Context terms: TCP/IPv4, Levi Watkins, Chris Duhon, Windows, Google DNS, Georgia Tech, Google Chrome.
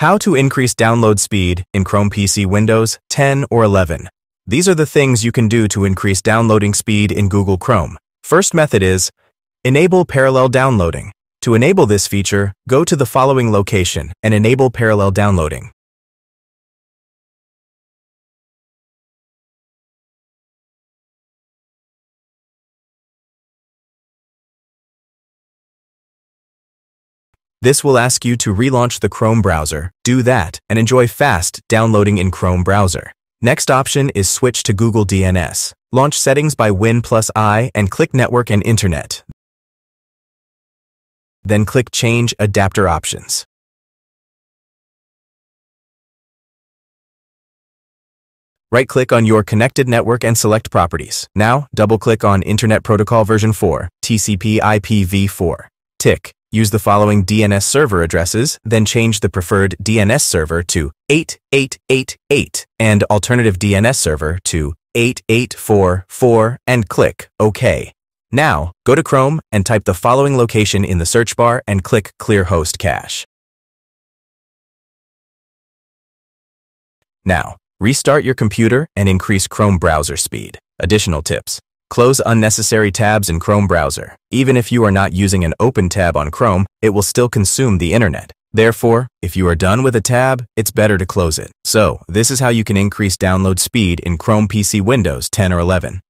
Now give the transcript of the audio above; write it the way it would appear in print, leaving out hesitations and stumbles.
How to increase download speed in Chrome PC Windows 10 or 11. These are the things you can do to increase downloading speed in Google Chrome. First method is enable parallel downloading. To enable this feature, go to the following location and enable parallel downloading. This will ask you to relaunch the Chrome browser. Do that and enjoy fast downloading in Chrome browser. Next option is switch to Google DNS. Launch settings by Win+I and click Network and Internet. Then click Change Adapter Options. Right-click on your connected network and select Properties. Now, double-click on Internet Protocol version 4, TCP/IPv4. Tick. Use the following DNS server addresses, then change the preferred DNS server to 8888 and alternative DNS server to 8844 and click OK. Now, go to Chrome and type the following location in the search bar and click Clear Host Cache. Now, restart your computer and increase Chrome browser speed. Additional tips. Close unnecessary tabs in Chrome browser. Even if you are not using an open tab on Chrome, it will still consume the internet. Therefore, if you are done with a tab, it's better to close it. So, this is how you can increase download speed in Chrome PC Windows 10 or 11.